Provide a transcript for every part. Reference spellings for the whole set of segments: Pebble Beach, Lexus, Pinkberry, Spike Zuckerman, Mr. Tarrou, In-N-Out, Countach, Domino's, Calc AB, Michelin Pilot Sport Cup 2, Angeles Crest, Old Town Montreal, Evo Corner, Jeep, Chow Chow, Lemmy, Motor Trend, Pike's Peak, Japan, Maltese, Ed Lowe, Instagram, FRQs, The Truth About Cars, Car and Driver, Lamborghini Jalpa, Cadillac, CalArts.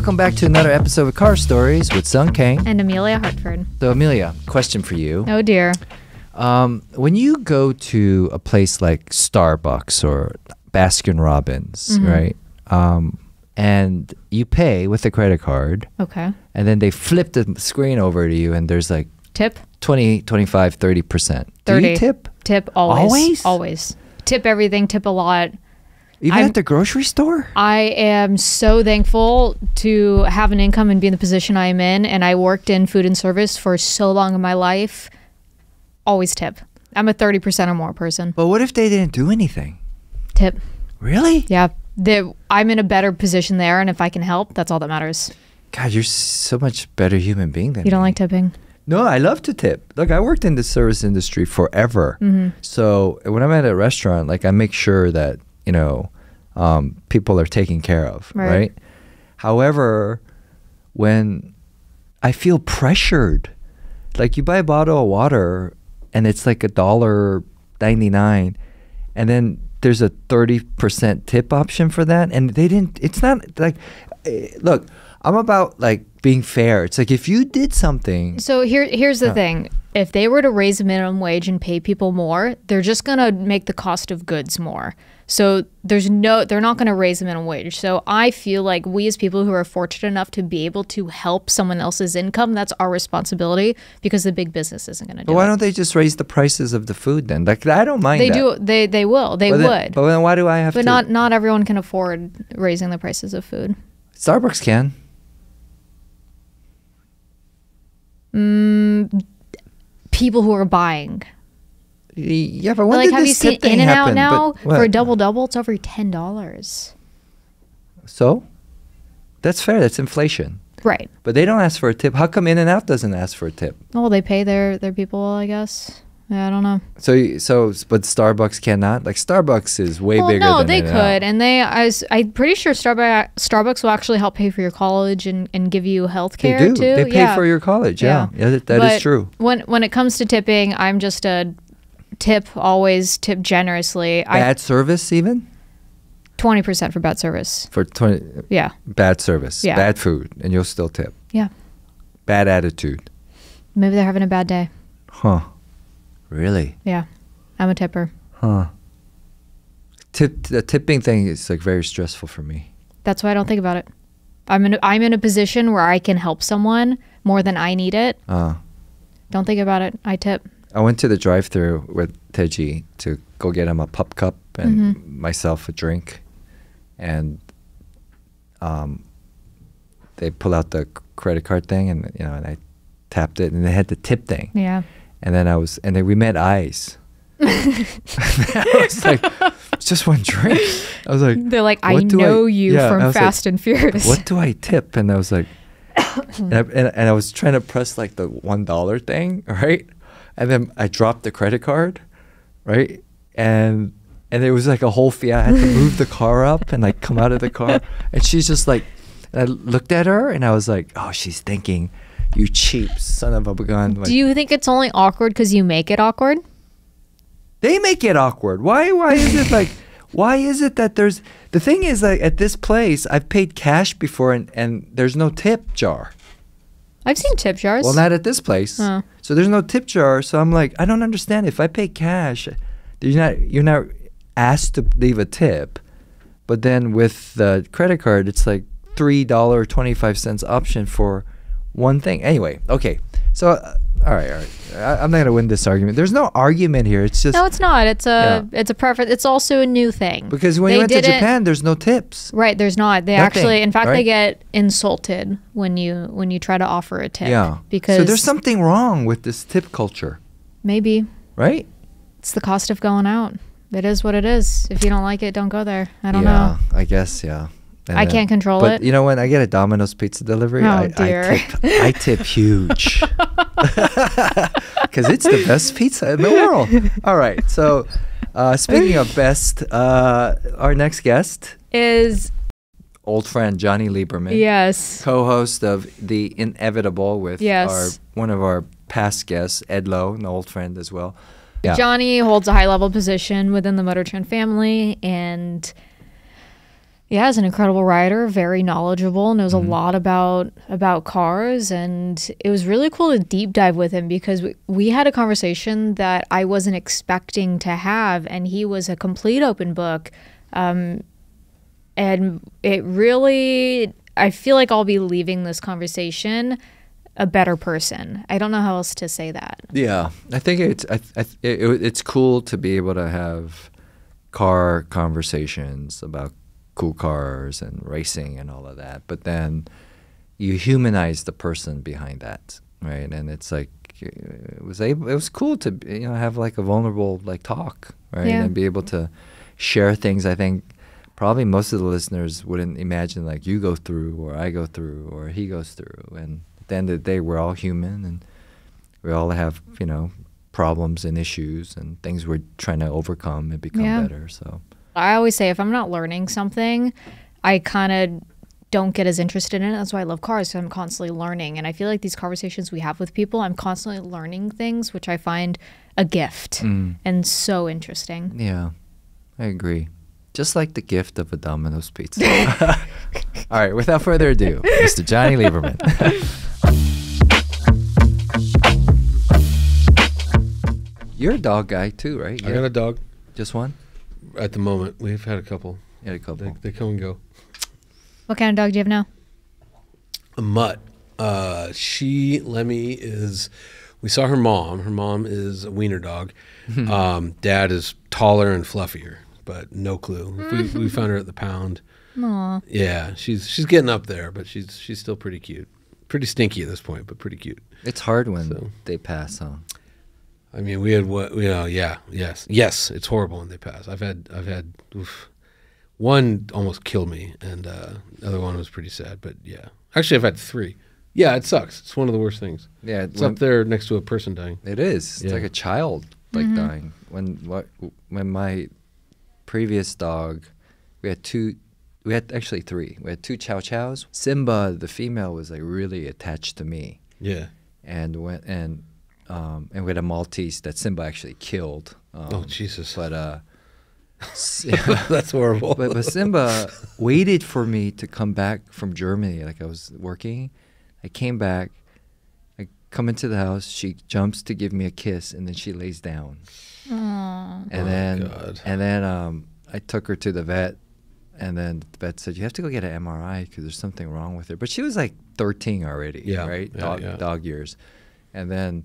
Welcome back to another episode of Car Stories with Sung Kang and Emelia Hartford. So Emelia, question for you. Oh dear. When you go to a place like Starbucks or Baskin Robbins, right? And you pay with a credit card. Okay. And then they flip the screen over to you and there's like tip 20, 25, 30%. 30. Do you tip? Tip always. Always? Always. Tip everything, tip a lot. Even at the grocery store? I am so thankful to have an income and be in the position I am in. And I worked in food and service for so long in my life. Always tip. I'm a 30% or more person. But what if they didn't do anything? Tip. Really? Yeah. I'm in a better position there. And if I can help, that's all that matters. God, you're so much better human being than me. You don't like tipping? No, I love to tip. Look, I worked in the service industry forever. So when I'm at a restaurant, like I make sure that you know, people are taken care of, right? However, when I feel pressured, like you buy a bottle of water and it's like $1.99, and then there's a 30% tip option for that, and they didn't. It's not like, look, I'm about like being fair. It's like if you did something. So here's the thing. If they were to raise the minimum wage and pay people more, they're just gonna make the cost of goods more. So they're not gonna raise the minimum wage. So I feel like we as people who are fortunate enough to be able to help someone else's income, that's our responsibility because the big business isn't gonna do it. But why don't they just raise the prices of the food then? Like I don't mind that. They will, would. But then why do I have to? But not everyone can afford raising the prices of food. Starbucks can. People who are buying. Yeah, but when like, did have this you seen In-N-Out now? For a double-double, it's over $10. So? That's fair. That's inflation. Right. But they don't ask for a tip. How come In-N-Out doesn't ask for a tip? Well, they pay their people, I guess. Yeah, I don't know. So, but Starbucks cannot? Like, Starbucks is way bigger than In-N-Out. No, they could. And I'm pretty sure Starbucks will actually help pay for your college and give you health care too. They do. They pay for your college, yeah that is true. When it comes to tipping, I'm just a always tip generously. Bad service even? 20% for bad service. For 20? Yeah. Bad service. Yeah. Bad food. And you'll still tip. Yeah. Bad attitude. Maybe they're having a bad day. Huh. Really? Yeah, I'm a tipper. Huh. The tipping thing is like very stressful for me. That's why I don't think about it. I'm in a position where I can help someone more than I need it. Don't think about it. I tip. I went to the drive-thru with Teji to go get him a pup cup and myself a drink, and they pull out the credit card thing, and you know, and I tapped it, and they had the tip thing. Yeah. And then we met eyes. I was like, it's just one drink. I was like, they're like, I know you from Fast and Furious. What do I tip? And I was like, and I was trying to press like the $1 thing, right? And then I dropped the credit card, right? And it was like a whole fiasco. I had to move the car up and like come out of the car. And she's just like, I looked at her and I was like, oh, she's thinking. You cheap son of a gun. Like, do you think it's only awkward because you make it awkward? They make it awkward. Why is it like, why is it that there's, the thing is like at this place, I've paid cash before and there's no tip jar. I've seen tip jars. Well, not at this place. Oh. So there's no tip jar. So I'm like, I don't understand. If I pay cash, you're not asked to leave a tip. But then with the credit card, it's like $3.25 option for one thing. Anyway, okay. So, all right. I'm not gonna win this argument. There's no argument here. It's just no. It's not. It's a preference. It's also a new thing. Because when you went to Japan, there's no tips. Right. There's not. They actually, in fact, they get insulted when you try to offer a tip. Yeah. Because so there's something wrong with this tip culture. Maybe. Right. It's the cost of going out. It is what it is. If you don't like it, don't go there. I don't know. Yeah. I guess. Yeah. I can't control it. But you know, when I get a Domino's pizza delivery, I tip huge. Because it's the best pizza in the world. All right. So speaking of best, our next guest is old friend Jonny Lieberman. Yes. Co-host of The Inevitable with one of our past guests, Ed Lowe, an old friend as well. Yeah. Jonny holds a high-level position within the Motor Trend family, and Yeah, is an incredible rider, very knowledgeable, knows a lot about cars, and it was really cool to deep dive with him because we had a conversation that I wasn't expecting to have, and he was a complete open book, and it really, I feel like I'll be leaving this conversation a better person. I don't know how else to say that. Yeah, I think it's cool to be able to have car conversations about cool cars and racing and all of that, but then you humanize the person behind that, right? And it's like it was cool to have like a vulnerable talk, right? Yeah. And be able to share things. I think probably most of the listeners wouldn't imagine like you go through or I go through or he goes through. And at the end of the day, we're all human and we all have problems and issues and things we're trying to overcome and become better. So. I always say if I'm not learning something, I kind of don't get as interested in it. That's why I love cars, so I'm constantly learning. And I feel like these conversations we have with people, I'm constantly learning things, which I find a gift and so interesting. Yeah, I agree. Just like the gift of a Domino's pizza. All right, without further ado, Mr. Jonny Lieberman. You're a dog guy too, right? I got a dog. Just one? At the moment, we've had a couple. Yeah, a couple. They come and go. What kind of dog do you have now? A mutt. Lemmy is, we saw her mom. Her mom is a wiener dog. Dad is taller and fluffier, but no clue. We found her at the pound. Aww. Yeah, she's getting up there, but she's still pretty cute. Pretty stinky at this point, but pretty cute. It's hard when they pass, huh? I mean, we had yes, it's horrible when they pass. I've had one almost killed me, and the other one was pretty sad. But yeah, actually, I've had three. Yeah, it sucks. It's one of the worst things. Yeah, it's up there next to a person dying. It is. It's like a child dying. When my previous dog, we had actually three. We had two Chow Chows. Simba, the female, was like really attached to me. Yeah, and we had a Maltese that Simba actually killed. Oh, Jesus. But that's horrible. But Simba waited for me to come back from Germany. Like I was working. I came back. I come into the house. She jumps to give me a kiss, and then she lays down. Aww. And then I took her to the vet. And then the vet said, you have to go get an MRI because there's something wrong with her. But she was like 13 already, right? Yeah, dog years. And then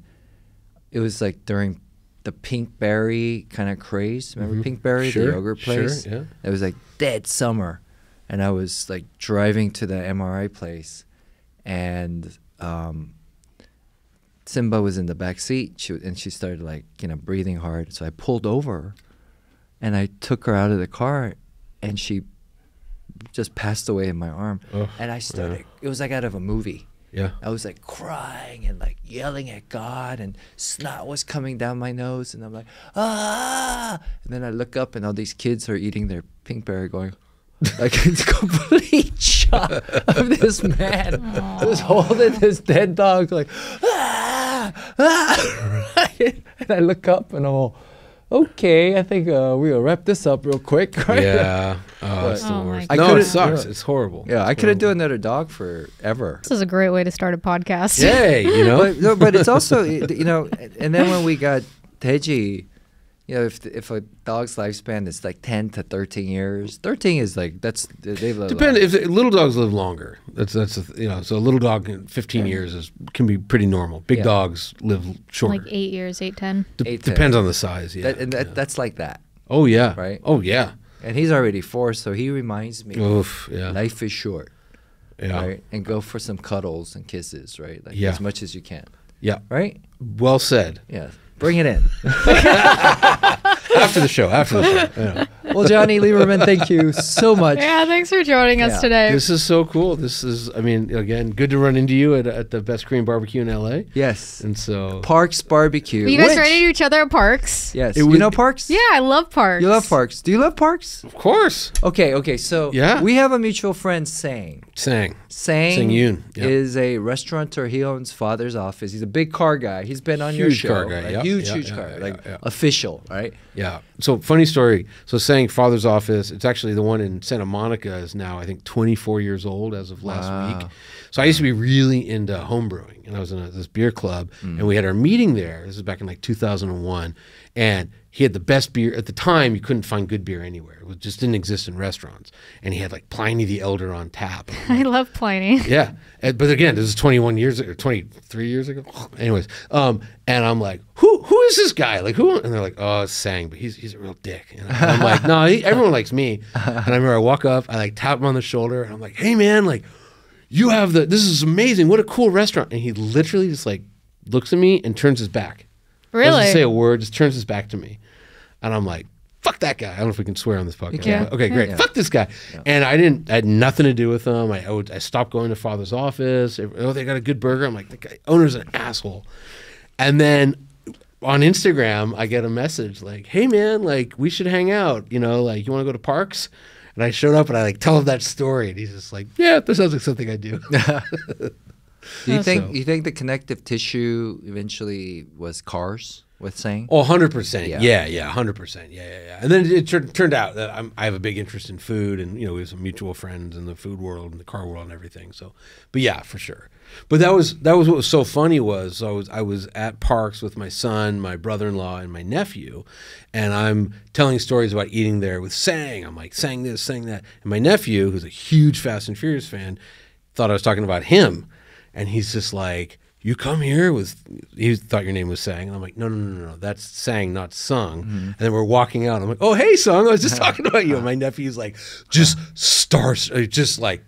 it was like during the Pinkberry kind of craze. Remember Pinkberry, the yogurt place? Sure, yeah. It was like dead summer. And I was like driving to the MRI place, and Simba was in the back seat. She started like, breathing hard. So I pulled over and I took her out of the car, and she just passed away in my arm. Oh, and I started, it was like out of a movie. Yeah. I was like crying and like yelling at God, and snot was coming down my nose, and I'm like, ah! And then I look up and all these kids are eating their Pinkberry, going like it's complete shock of this man who's holding this dead dog like ah, ah! Right? And I look up and I'm all, okay, I think we'll wrap this up real quick. Right? Yeah. Oh, that's the worst. No, it sucks. It's horrible. Yeah, I couldn't do another dog forever. This is a great way to start a podcast. Yay, But it's also, and then when we got Teji, if a dog's lifespan is like 10 to 13 years, 13 is like, they live longer. If little dogs live longer. So a little dog in 15 years can be pretty normal. Big dogs live shorter. Like 8 years, 8, 10. Depends on the size, That's like that. Oh, yeah. Right? Oh, yeah. And he's already 4, so he reminds me life is short. Yeah. Right? And go for some cuddles and kisses, right? Like as much as you can. Yeah. Right? Well said. Yeah. Bring it in. After the show. Yeah. Well, Jonny Lieberman, thank you so much. Yeah, thanks for joining us today. This is so cool. This is, I mean, again, good to run into you at the best Korean barbecue in LA. Yes. And so. Parks Barbecue. You guys ran into each other at Parks? Yes. You know Parks? Yeah, I love Parks. You love Parks. Do you love Parks? Of course. Okay. So we have a mutual friend, Sang. Sang Yoon is a restaurateur. He owns Father's Office. He's a big car guy. He's been on your show. Huge car guy. Huge car. Official, right? Yeah. So funny story. So Sang think Father's Office, it's actually the one in Santa Monica, is now, I think, 24 years old as of last week. So I used to be really into home brewing, and I was in this beer club, and we had our meeting there. This is back in like 2001, and he had the best beer. At the time, you couldn't find good beer anywhere. It just didn't exist in restaurants. And he had like Pliny the Elder on tap. I love Pliny. Yeah. But again, this is 21 years or 23 years ago. Anyways, and I'm like, who is this guy? Like, who? And they're like, oh, it's Sang, but he's a real dick. And I'm like, no, everyone likes me. And I remember I walk up, I like tap him on the shoulder, and I'm like, hey man, like, you have the, this is amazing. What a cool restaurant. And he literally just like looks at me and turns his back. Really? Doesn't say a word, just turns his back to me. And I'm like, fuck that guy. I don't know if we can swear on this podcast. Yeah. Okay, great. Yeah. Fuck this guy. Yeah. And I had nothing to do with him. I stopped going to Father's Office. Oh, they got a good burger. I'm like, the guy, owner's an asshole. And then on Instagram, I get a message like, hey man, like we should hang out. You know, like you want to go to Parks? And I showed up and I like tell him that story. And he's just like, yeah, that sounds like something I do. Do you think the connective tissue eventually was cars? With Sang? Oh, 100%. Yeah, 100%. Yeah. And then it turned out that I have a big interest in food, and you know, we have some mutual friends in the food world and the car world and everything. So, but yeah, for sure. But that was what was so funny was I was at Parks with my son, my brother-in-law, and my nephew, and I'm telling stories about eating there with Sang. I'm like, Sang this, Sang that, and my nephew, who's a huge Fast and Furious fan, thought I was talking about him, and he's just like, you come here with, he thought your name was Sang. And I'm like, no, that's Sang, not Sung. Mm-hmm. And then we're walking out. I'm like, oh, hey, Sung, I was just talking about you. And my nephew's like, just like goes silent. Like,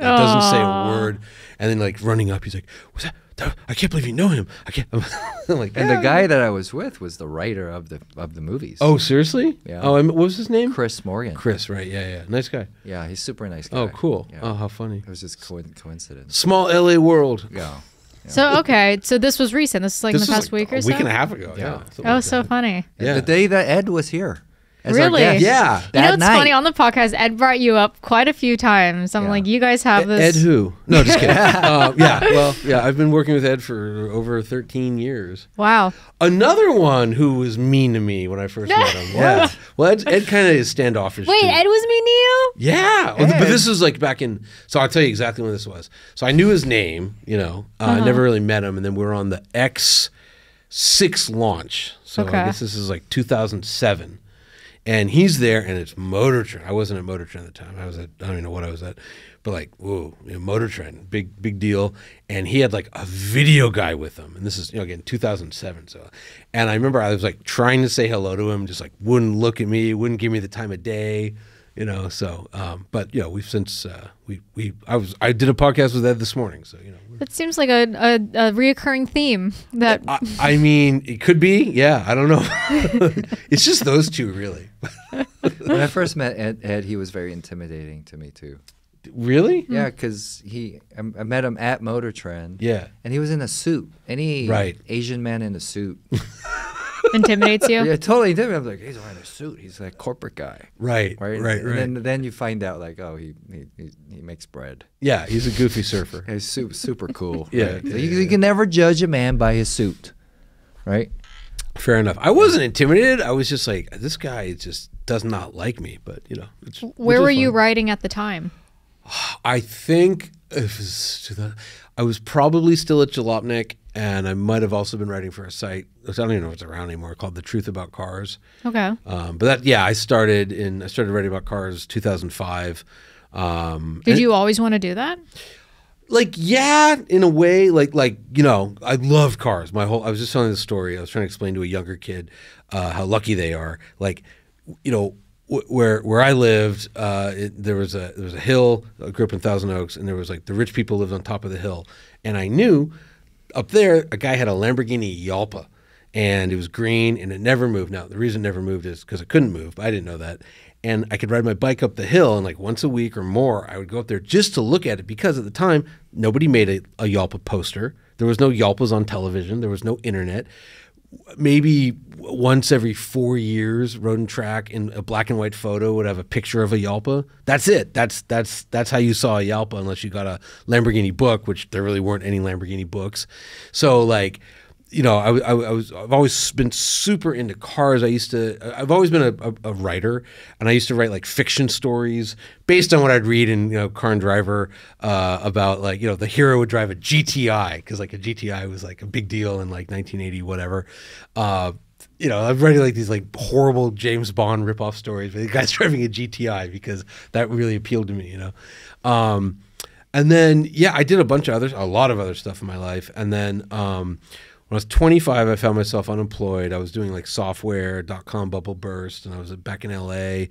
doesn't say a word. And then like running up, he's like, what's that? I can't believe you know him. I can't. I'm like, yeah. And the guy that I was with was the writer of the movies. Oh, seriously? Yeah. Oh, and what was his name? Chris Morgan. Chris, right? Yeah. Nice guy. Yeah, he's super nice guy. Oh, cool. Yeah. Oh, how funny. It was just coincidence. Small LA world. Yeah. Yeah. So, okay, so this was recent. This is like this in the past like week or so? A week and a half ago, yeah. Oh, like so funny. Yeah. The day that Ed was here. Really? Yeah. You know what's funny? On the podcast, Ed brought you up quite a few times. I'm like, you guys have this. Ed who? No, just kidding. Well, I've been working with Ed for over 13 years. Wow. Another one who was mean to me when I first met him. Yeah. Well, Ed kind of is standoffish. Wait, Ed was mean to you? Yeah. Well, but this was like back in, so I'll tell you exactly when this was. So I knew his name, you know, I never really met him. And then we were on the X6 launch. So I guess this is like 2007. And he's there, and it's Motor Trend. I wasn't at Motor Trend at the time. I don't even know what I was at. But like, whoa, you know, Motor Trend, big deal. And he had like a video guy with him. And this is, you know, again, 2007. So, and I remember I was like trying to say hello to him, just like wouldn't look at me, wouldn't give me the time of day, you know. So, but you know, we've since I did a podcast with Ed this morning. So you know, it seems like a reoccurring theme that I mean, it could be. Yeah, I don't know. It's just those two, really. When I first met Ed, he was very intimidating to me too. Really? Yeah, because I met him at Motor Trend. Yeah, and he was in a suit. Any Asian man in a suit intimidates you? Yeah, totally intimidates. I'm like, he's wearing a suit. He's like a corporate guy. Right. And then you find out like, oh, he makes bread. Yeah, he's a goofy surfer. He's super cool. Yeah, right? You can never judge a man by his suit, right? Fair enough. I wasn't intimidated. I was just like, this guy just does not like me. But you know, where were you riding at the time? I think I was probably still at Jalopnik, and I might have also been writing for a site, I don't even know if it's around anymore, called The Truth About Cars. Okay. But that, yeah, I started writing about cars 2005. Did you always want to do that? Like, yeah, in a way, like you know, I love cars. I was just telling this story. I was trying to explain to a younger kid how lucky they are. Like, you know, where I lived, there was a hill. I grew up in Thousand Oaks, and there was like the rich people lived on top of the hill. And I knew up there a guy had a Lamborghini Jalpa, and it was green, and it never moved. Now the reason it never moved is because it couldn't move. But I didn't know that, and I could ride my bike up the hill, and like once a week or more, I would go up there just to look at it because at the time nobody made a Jalpa poster. There was no Jalpas on television. There was no internet. Maybe once every 4 years, Road and Track in a black and white photo would have a picture of a Jalpa. That's it. That's how you saw a Jalpa, unless you got a Lamborghini book, which there really weren't any Lamborghini books. So like, you know, I've always been super into cars. I've always been a writer, and I used to write like fiction stories based on what I'd read in, you know, Car and Driver, about like, you know, the hero would drive a GTI because like a GTI was like a big deal in like 1980 whatever. You know, I've read like these like horrible James Bond ripoff stories, but the guy's driving a GTI because that really appealed to me, you know. And then, yeah, I did a bunch of others, a lot of other stuff in my life. And then when I was 25, I found myself unemployed. I was doing like software.com bubble burst, and I was back in LA.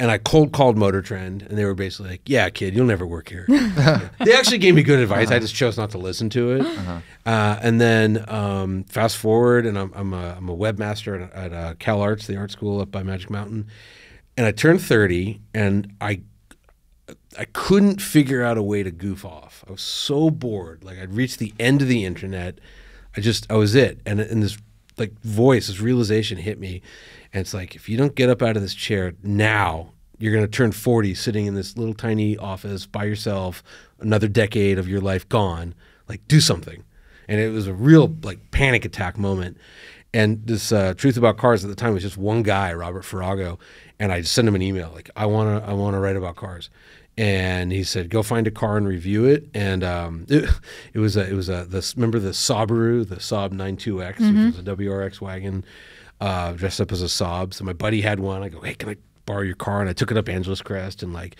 And I cold called Motor Trend, and they were basically like, "Yeah, kid, you'll never work here." They actually gave me good advice. I just chose not to listen to it. And then fast forward, and I'm a webmaster at Cal Arts, the art school up by Magic Mountain. And I turned 30, and I couldn't figure out a way to goof off. I was so bored. Like, I'd reached the end of the internet. I was it. And this like voice, this realization hit me. And it's like, if you don't get up out of this chair now, you're going to turn 40 sitting in this little tiny office by yourself, another decade of your life gone. Like, do something. And it was a real like panic attack moment. And this Truth About Cars at the time was just one guy, Robert Farrago. And I just sent him an email like, I want to write about cars. And he said, "Go find a car and review it." And remember the Sabaru, the Saab 92X, which was a WRX wagon, dressed up as a Saab. So my buddy had one. I go, "Hey, can I borrow your car?" And I took it up Angeles Crest and like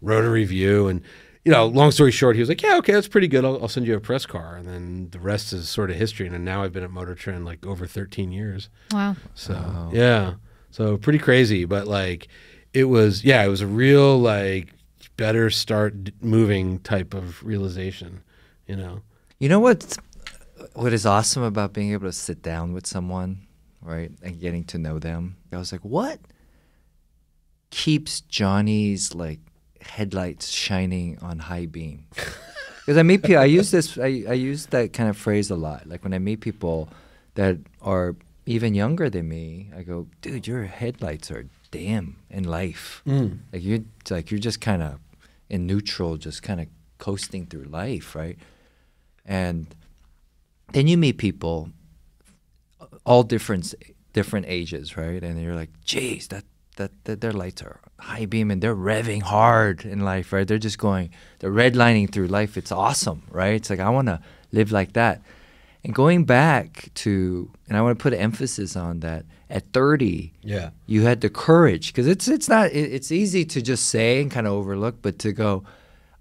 wrote a review. And, you know, long story short, he was like, "Yeah, okay, that's pretty good. I'll send you a press car." And then the rest is sort of history. And now I've been at Motor Trend like over 13 years. Wow. So yeah, so pretty crazy. But like, it was, yeah, it was a real like, better start moving type of realization, you know. You know what is awesome about being able to sit down with someone, right, and getting to know them? I was like, what keeps Johnny's like headlights shining on high beam? Because I meet people, I use that kind of phrase a lot. Like when I meet people that are even younger than me, I go, "Dude, your headlights are dim in life. Like you're just kind of in neutral, just kind of coasting through life, right?" And then you meet people all different ages, right? And you're like, "Geez, that their lights are high beam and they're revving hard in life, right? They're just going, they're redlining through life. It's awesome, right? It's like I want to live like that." And going back to, and I want to put an emphasis on that. At 30, yeah, you had the courage, because it's easy to just say and kind of overlook, but to go,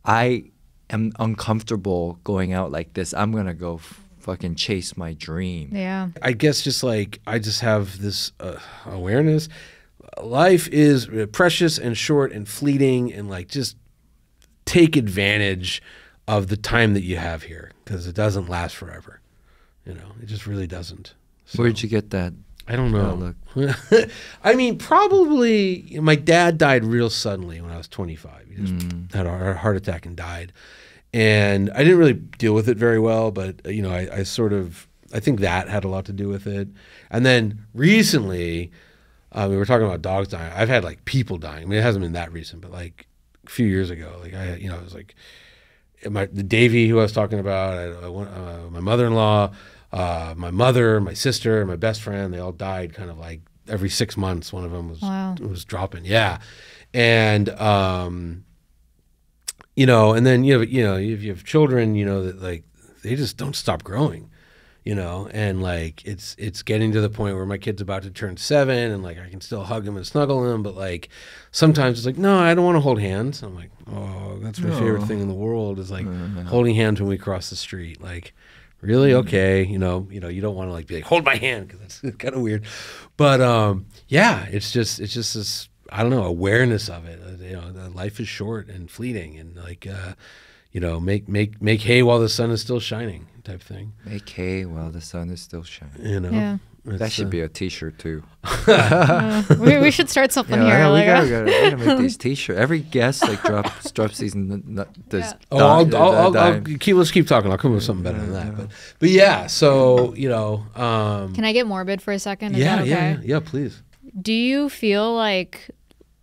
"I am uncomfortable going out like this. I'm gonna go fucking chase my dream." Yeah, I guess just like I just have this awareness. Life is precious and short and fleeting, and like just take advantage of the time that you have here, because it doesn't last forever. You know, it just really doesn't. So. Where'd you get that? I don't know. I mean, probably, you know, my dad died real suddenly when I was 25. He just had a heart attack and died. And I didn't really deal with it very well, but, you know, I think that had a lot to do with it. And then recently, we were talking about dogs dying. I've had like people dying. I mean, it hasn't been that recent, but like a few years ago, like you know, it was like the Davey who I was talking about, my mother-in-law, my mother, my sister, my best friend, they all died kind of like every 6 months. One of them was dropping. Yeah. And, you know, and then you know, if you have children, you know, that like, they just don't stop growing, you know? And like, it's getting to the point where my kid's about to turn 7 and like, I can still hug him and snuggle him. But like, sometimes it's like, no, I don't want to hold hands. I'm like, oh, that's my favorite thing in the world is like holding hands when we cross the street. Like, really? Okay. You know, you don't want to like be like, hold my hand, because that's kind of weird. But yeah, it's just this, I don't know, awareness of it. You know, that life is short and fleeting, and like, you know, make hay while the sun is still shining type thing. Make hay while the sun is still shining. You know, yeah. That should be a T-shirt too. We should start something here. We gotta make these T-shirts. Every guest like drops these. Let's keep talking. I'll come up with something better than that. But yeah, so you know. Can I get morbid for a second? Is that okay? Yeah, please. Do you feel like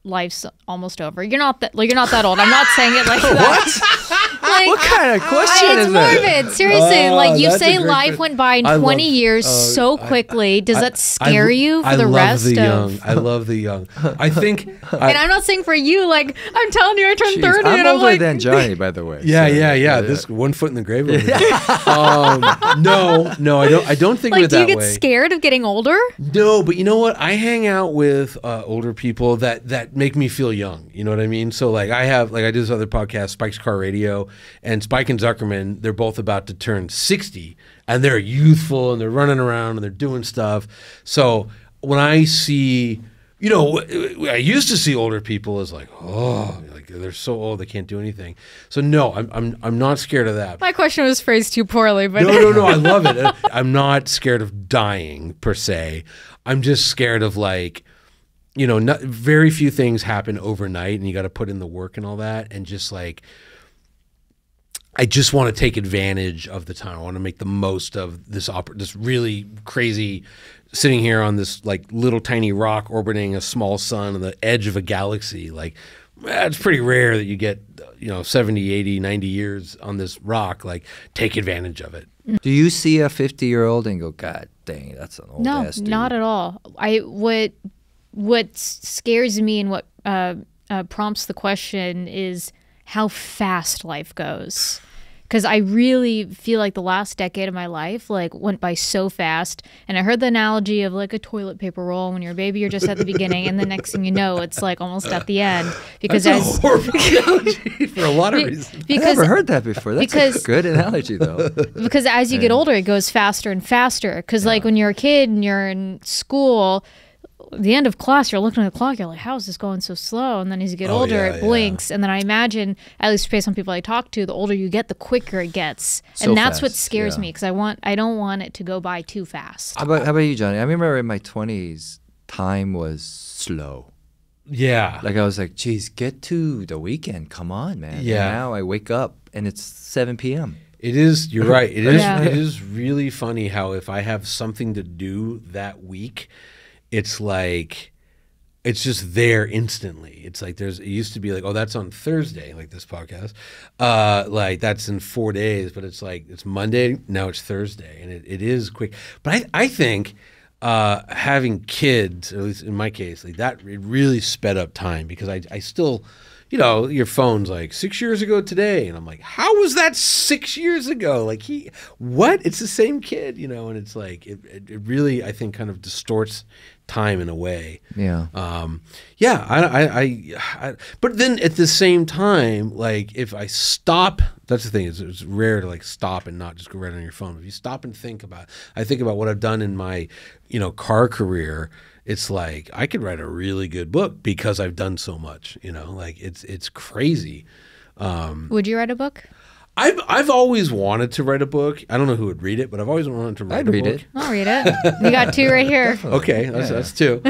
life's almost over? You're not that old. I'm not saying it like that. What? Like, what kind of question is that? It's morbid. Seriously, like you say life went by in 20 years so quickly. Does that scare you for the rest of... I love the young. I think... And I'm not saying for you, like, I'm telling you I turned 30 and I'm like... I'm older than Johnny, by the way. Yeah, yeah, yeah. This one foot in the grave. No, I don't think of it that way. Do you get scared of getting older? No, but you know what? I hang out with older people that make me feel young. You know what I mean? So like I did this other podcast, Spike's Car Radio, and Spike and Zuckerman, they're both about to turn 60 and they're youthful and they're running around and they're doing stuff. So when I see, you know, I used to see older people as like, oh, like they're so old they can't do anything. So no, I'm not scared of that. My question was phrased too poorly, but no, I love it. I'm not scared of dying per se. I'm just scared of like, you know, very few things happen overnight and you got to put in the work and all that. And just like, I just want to take advantage of the time. I want to make the most of this really crazy, sitting here on this like little tiny rock orbiting a small sun on the edge of a galaxy. Like, it's pretty rare that you get, you know, 70, 80, 90 years on this rock. Like, take advantage of it. Do you see a 50-year-old and go, God dang, that's an old ass dude? No, not at all. What scares me and what prompts the question is how fast life goes, because I really feel like the last decade of my life like went by so fast. And I heard the analogy of like a toilet paper roll. When you're a baby, you're just at the beginning, and the next thing you know, it's like almost at the end. Because that's a horrible analogy for a lot of reasons. I've never heard that before. That's a good analogy, though. Because as you get older, it goes faster and faster. Because like when you're a kid and you're in school, the end of class, you're looking at the clock, you're like, how is this going so slow? And then as you get older, it blinks. And then I imagine, at least based on people I talk to, the older you get, the quicker it gets. So and that's fast. What scares me, because I don't want it to go by too fast. How about you, Johnny? I remember in my 20s, time was slow. Yeah. Like I was like, geez, get to the weekend. Come on, man. Yeah. And now I wake up and it's 7 p.m. It is, you're right. It is, it is really funny how if I have something to do that week, it's like, it's just there instantly. It's like it used to be like, oh, that's on Thursday, like this podcast. Like that's in 4 days, but it's like, it's Monday, now it's Thursday. And it is quick. But I think having kids, at least in my case, like that, it really sped up time, because I still, you know, your phone's like 6 years ago today. And I'm like, how was that 6 years ago? Like what? It's the same kid, you know? And it's like, it really, I think, kind of distorts time in a way. Yeah. But then at the same time, like if I stop, that's the thing, it's rare to like stop and not just go right on your phone. If you stop and think about, I think about what I've done in my, you know, car career, it's like, I could write a really good book because I've done so much, you know, like it's crazy. Would you write a book? I've always wanted to write a book. I don't know who would read it, but I've always wanted to write a book. I'd read it. I'll read it. We got two right here. Okay, that's two.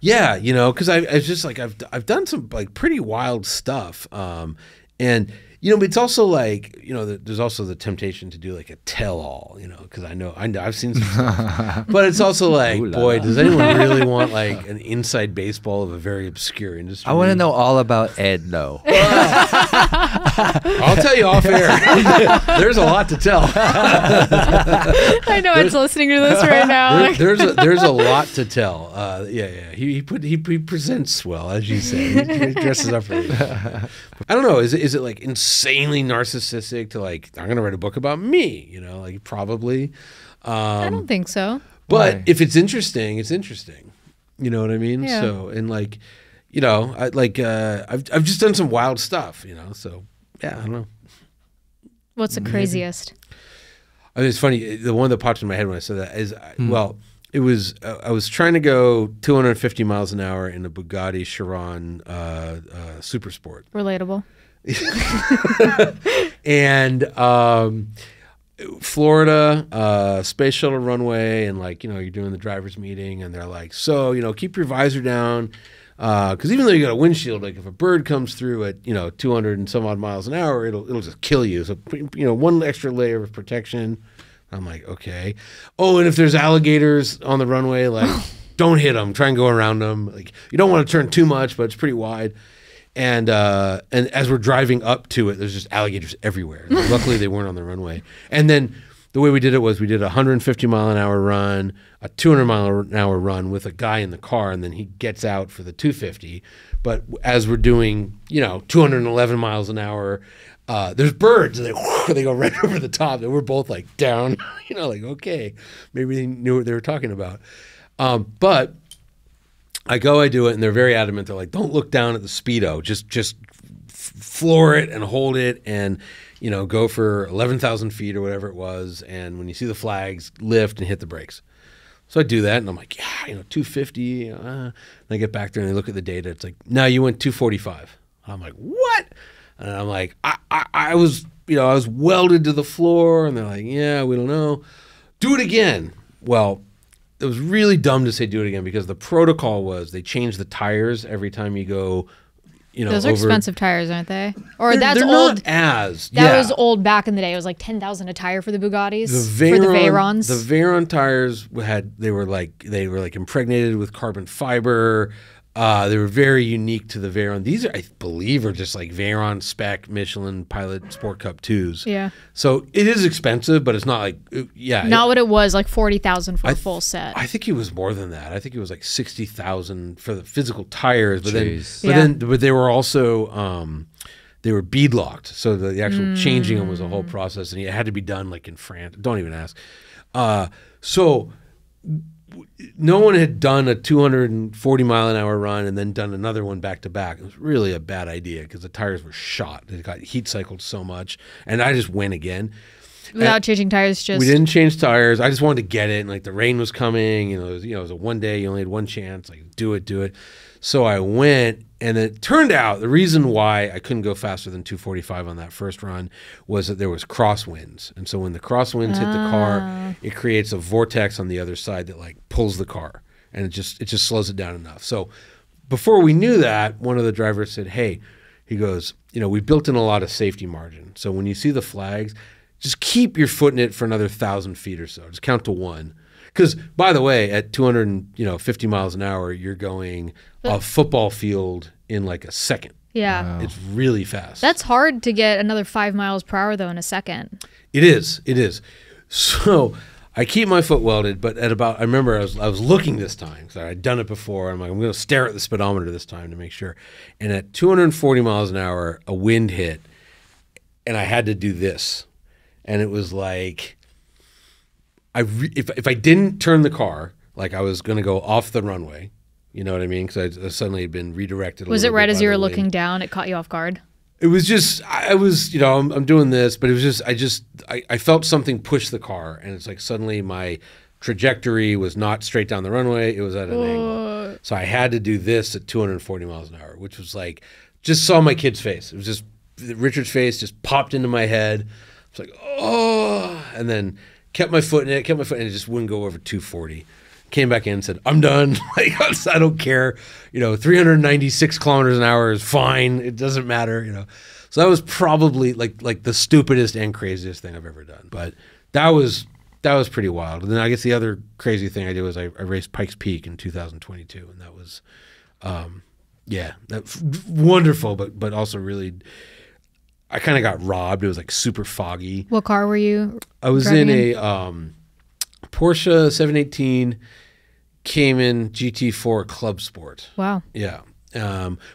Yeah, you know, because I just like I've done some like pretty wild stuff, and you know, but it's also like, you know, there's also the temptation to do like a tell-all, you know, because I've seen some stuff. But it's also like, boy, does anyone really want like an inside baseball of a very obscure industry? I want to know all about Ed Lowe. I'll tell you off air. There's a lot to tell. I know Ed's listening to this right now. There's a lot to tell. Yeah. He presents well, as you say. He dresses up really well. I don't know. Is it like insanely narcissistic to like, I'm gonna write a book about me, you know, like probably. I don't think so. But why? If it's interesting, it's interesting. You know what I mean? Yeah. So, and like, you know, I've just done some wild stuff, you know. So yeah, I don't know. What's the craziest? I mean, it's funny. The one that popped in my head when I said that is well, it was I was trying to go 250 miles an hour in a Bugatti Chiron Super Sport. Relatable. And Florida, space shuttle runway, and like, you know, you're doing the driver's meeting and they're like, so, you know, keep your visor down, because even though you got a windshield, like if a bird comes through at, you know, 200 and some odd miles an hour, it'll just kill you. So, you know, one extra layer of protection. I'm like, okay. Oh, and if there's alligators on the runway, like don't hit them, try and go around them. Like, you don't want to turn too much, but it's pretty wide. And as we're driving up to it, there's just alligators everywhere. Luckily, they weren't on the runway. And then the way we did it was we did a 150-mile-an-hour run, a 200-mile-an-hour run with a guy in the car, and then he gets out for the 250. But as we're doing, you know, 211 miles an hour, there's birds, and they go right over the top, and we're both like down, you know, like, okay, maybe they knew what they were talking about. But I go, I do it, and they're very adamant. They're like, don't look down at the Speedo. Just floor it and hold it and, you know, go for 11,000 feet or whatever it was. And when you see the flags, lift and hit the brakes. So I do that, and I'm like, yeah, you know, 250. And I get back there, and they look at the data. It's like, no, you went 245. I'm like, what? And I'm like, I was, you know, I was welded to the floor. And they're like, yeah, we don't know. Do it again. Well, it was really dumb to say do it again because the protocol was they change the tires every time you go, you know. Those are over. Expensive tires, aren't they? Or that's they're old. Not as. That yeah. was old back in the day. It was like $10,000 a tire for the Bugattis. For the Veyrons. The Veyron tires were like impregnated with carbon fiber. They were very unique to the Veyron. These are, I believe, are just like Veyron spec Michelin Pilot Sport Cup 2s. Yeah. So it is expensive, but it's not like, yeah. Not what it was, like $40,000 for a full set. I think it was more than that. I think it was like $60,000 for the physical tires. But Jeez. Then, but they were also, they were bead locked. So the actual changing them was a whole process, and it had to be done like in France. Don't even ask. So no one had done a 240-mile-an-hour run and then done another one back-to-back. It was really a bad idea because the tires were shot. They got heat cycled so much. And I just went again. Without changing tires, just... We didn't change tires. I just wanted to get it. And, like, the rain was coming. You know, it was a one day. You only had one chance. Like, do it, do it. So I went, and it turned out the reason why I couldn't go faster than 245 on that first run was that there was crosswinds. And so when the crosswinds hit the car, it creates a vortex on the other side that, like, pulls the car. And it just slows it down enough. So before we knew that, one of the drivers said, hey, he goes, you know, we built in a lot of safety margin. So when you see the flags, just keep your foot in it for another 1,000 feet or so. Just count to one. Because, by the way, at 250 miles an hour, you're going a football field in like a second. Yeah. Wow. It's really fast. That's hard to get another 5 miles per hour, though, in a second. It is. It is. So I keep my foot welded, but at about, I remember I was looking this time because I'd done it before. I'm like, I'm going to stare at the speedometer this time to make sure. And at 240 miles an hour, a wind hit, and I had to do this. And it was like, if I didn't turn the car, like I was going to go off the runway, you know what I mean? Because I suddenly had been redirected. Was it right as you were looking down? It caught you off guard. It was just, I was, you know, I'm doing this, but it was just, I felt something push the car, and it's like suddenly my trajectory was not straight down the runway; it was at an angle. So I had to do this at 240 miles an hour, which was like, just saw my kid's face. It was just Richard's face just popped into my head. It's like, oh, and then kept my foot in it, it just wouldn't go over 240. Came back in and said, I'm done. Like, I don't care. You know, 396 kilometers an hour is fine. It doesn't matter, you know. So that was probably like the stupidest and craziest thing I've ever done. But that was pretty wild. And then I guess the other crazy thing I did was I raced Pike's Peak in 2022, and that was, yeah, that's wonderful, but also really, I kind of got robbed. It was like super foggy. What car were you? I was driving in a Porsche 718 Cayman GT4 Club Sport. Wow. Yeah.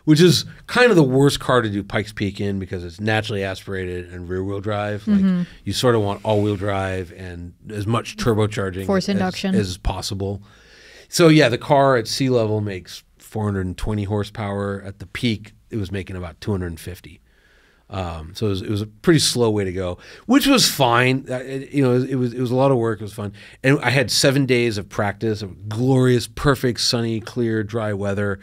Which is kind of the worst car to do Pike's Peak in because it's naturally aspirated and rear-wheel drive. Mm-hmm. Like, you sort of want all-wheel drive and as much turbocharging force induction as possible. So, yeah, the car at sea level makes 420 horsepower. At the peak, it was making about 250. So it was a pretty slow way to go, which was fine. It was a lot of work. It was fun. And I had 7 days of practice, of glorious, perfect, sunny, clear, dry weather.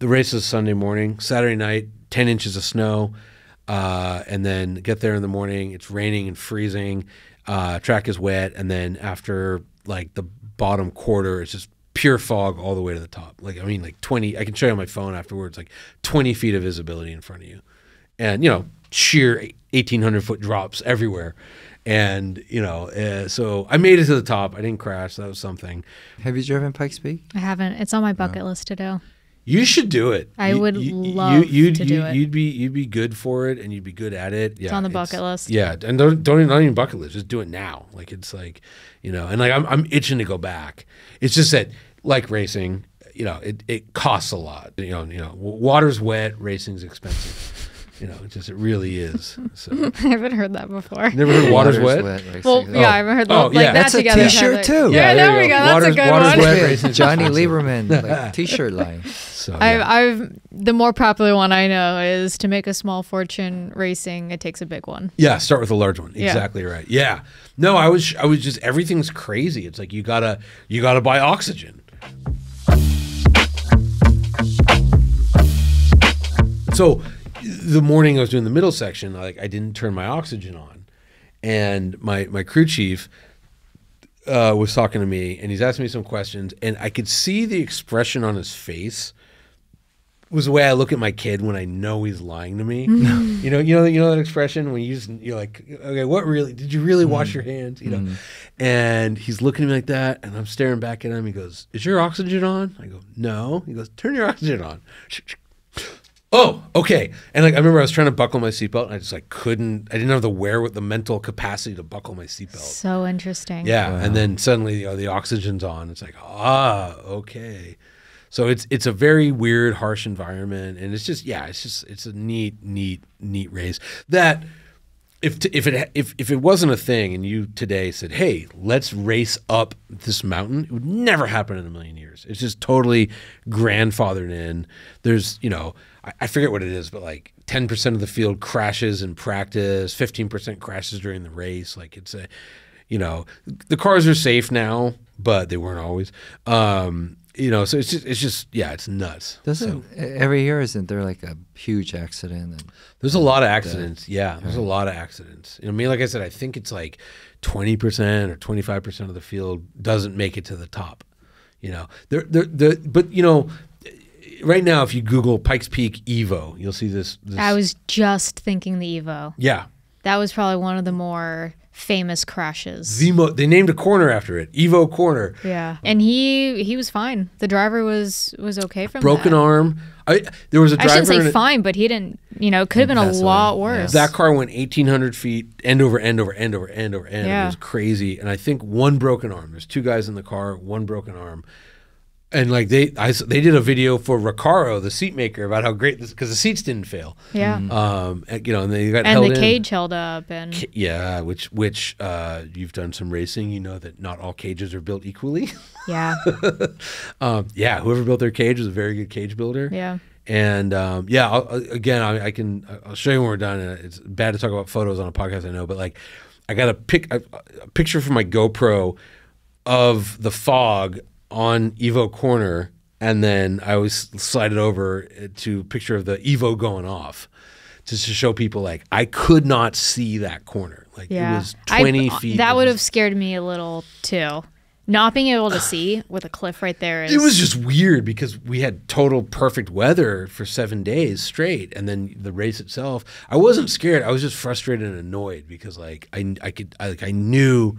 The race is Sunday morning, Saturday night, 10 inches of snow. And then get there in the morning, it's raining and freezing. Track is wet. And then after like the bottom quarter, it's just pure fog all the way to the top. Like, I mean, like 20, I can show you on my phone afterwards, like 20 feet of visibility in front of you. And, you know, sheer 1,800-foot drops everywhere. And, you know, so I made it to the top. I didn't crash. That was something. Have you driven Pike's Peak? I haven't. It's on my bucket list to do. You should do it. I would love to do it. You'd be good for it, and you'd be good at it. Yeah, it's on the bucket list. Yeah, and not even bucket list. Just do it now. Like it's like, you know, and like I'm itching to go back. It's just that like racing, you know, it costs a lot. You know, water's wet, racing's expensive. You know, it really is. So. I haven't heard that before. Never heard water's wet? Well, yeah, I haven't heard that. Oh, yeah. That's a T-shirt too. Yeah, there we go. That's a good one. Water's wet. Jonny Lieberman like, T-shirt line. So, yeah. The more popular one I know is to make a small fortune racing. It takes a big one. Yeah, start with a large one. Yeah. Exactly right. Yeah. No, I was just everything's crazy. It's like you gotta buy oxygen. So. The morning I was doing the middle section, like I didn't turn my oxygen on, and my crew chief was talking to me, and he's asking me some questions, and I could see the expression on his face was the way I look at my kid when I know he's lying to me. Mm. You know that expression when you're like, okay, what really did you really wash your hands? You know, and he's looking at me like that, and I'm staring back at him. He goes, "Is your oxygen on?" I go, "No." He goes, "Turn your oxygen on." Oh, okay. And like I remember I was trying to buckle my seatbelt, and I just like couldn't. I didn't have the mental capacity to buckle my seatbelt. So interesting. Yeah, wow. And then suddenly, you know, the oxygen's on. It's like, ah, okay. So it's a very weird, harsh environment, and it's a neat race that if it wasn't a thing, and you today said, hey, let's race up this mountain, it would never happen in a million years. It's just totally grandfathered in. There's, you know. I forget what it is, but like 10% of the field crashes in practice, 15% crashes during the race. Like it's a, you know, the cars are safe now, but they weren't always. You know, so it's just yeah, it's nuts. Every year isn't there like a huge accident? And there's a lot of accidents. Yeah, there's a lot of accidents. You know, I mean, like I said, I think it's like 20% or 25% of the field doesn't make it to the top. You know, but you know. Right now, if you Google Pike's Peak Evo, you'll see this. I was just thinking the Evo. Yeah. That was probably one of the more famous crashes. They named a corner after it, Evo Corner. Yeah. And he was fine. The driver was okay from broken arm. There was a driver. I shouldn't say fine, but he didn't, you know, it could have been a lot worse. Yeah. That car went 1,800 feet end over end over end over end over end. Yeah. It was crazy. And I think one broken arm. There's two guys in the car, one broken arm. And like they did a video for Recaro, the seat maker, about how great this, because the seats didn't fail. Yeah. You know, and they got held in. And the cage held up. And yeah, which you've done some racing, you know that not all cages are built equally. Yeah. Yeah, whoever built their cage was a very good cage builder. Yeah. And yeah, I'll show you when we're done. It's bad to talk about photos on a podcast, I know, but like I got a picture from my GoPro of the fog on Evo Corner, and then I always slide it over to picture of the Evo going off, just to show people like I could not see that corner. Like it was 20 feet. That would have scared me a little too. Not being able to see with a cliff right there. It was just weird because we had total perfect weather for 7 days straight, and then the race itself. I wasn't scared. I was just frustrated and annoyed because like I knew.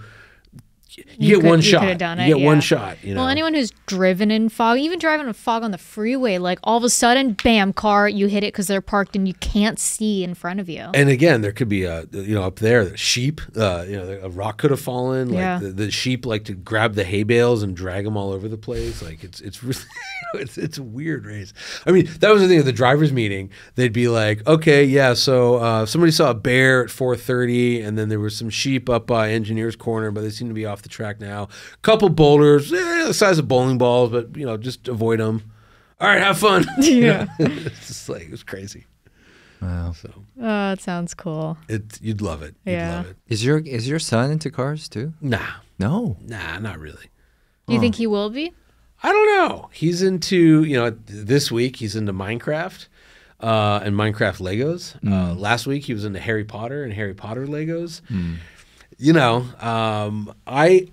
You get one shot. You know? Well, anyone who's driven in fog, even driving in fog on the freeway, like all of a sudden, bam, car, you hit it because they're parked and you can't see in front of you. And again, there could be up there, the sheep. You know, a rock could have fallen. Like yeah. the sheep like to grab the hay bales and drag them all over the place. Like it's really, it's a weird race. I mean, that was the thing at the drivers' meeting. They'd be like, okay, yeah, so somebody saw a bear at 4:30, and then there were some sheep up by Engineers Corner, but they seem to be off the track now. Couple boulders, the size of bowling balls, but you know, just avoid them. All right, have fun. Yeah, it's just like it was crazy. Wow. So. Oh, it sounds cool. You'd love it. Yeah. You'd love it. Is your son into cars too? Nah. No. Nah, not really. You think he will be? I don't know. He's into, you know, this week he's into Minecraft. And Minecraft Legos. Last week he was into Harry Potter and Harry Potter Legos. You know, I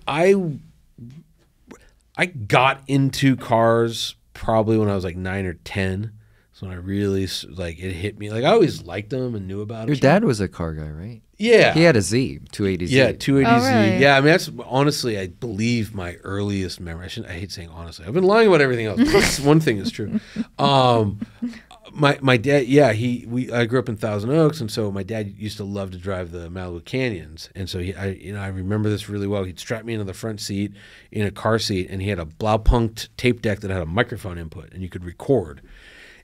got into cars probably when I was like 9 or 10. That's when I really like it hit me. Like I always liked them and knew about them. Your dad was a car guy, right? Yeah. He had a Z, 280Z. Yeah, 280Z. Oh, really? Yeah, I mean, that's honestly, I believe my earliest memory. I hate saying honestly. I've been lying about everything else. One thing is true. My dad, yeah, I grew up in Thousand Oaks, and so my dad used to love to drive the Malibu Canyons. And so I remember this really well. He'd strap me into the front seat in a car seat, and he had a Blaupunkt tape deck that had a microphone input, and you could record.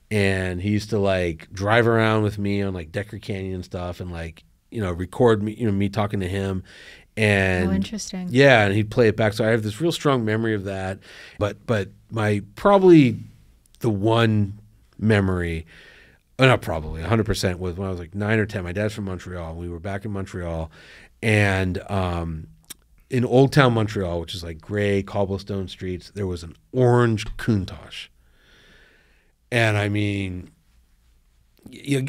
And he used to, like, drive around with me on, like, Decker Canyon stuff and, like, you know, record me, you know, me talking to him, and oh, interesting. Yeah, and he'd play it back. So I have this real strong memory of that. But my probably the one memory, well, not probably 100%, was when I was like 9 or 10. My dad's from Montreal. We were back in Montreal, and in Old Town Montreal, which is like gray cobblestone streets, there was an orange Countach, and I mean,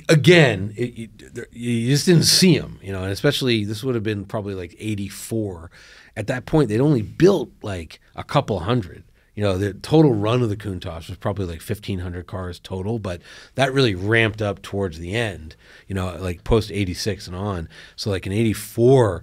again, you just didn't see them, you know, and especially this would have been probably like 84. At that point, they'd only built like a couple hundred. You know, the total run of the Countach was probably like 1,500 cars total, but that really ramped up towards the end, you know, like post 86 and on. So like in 84,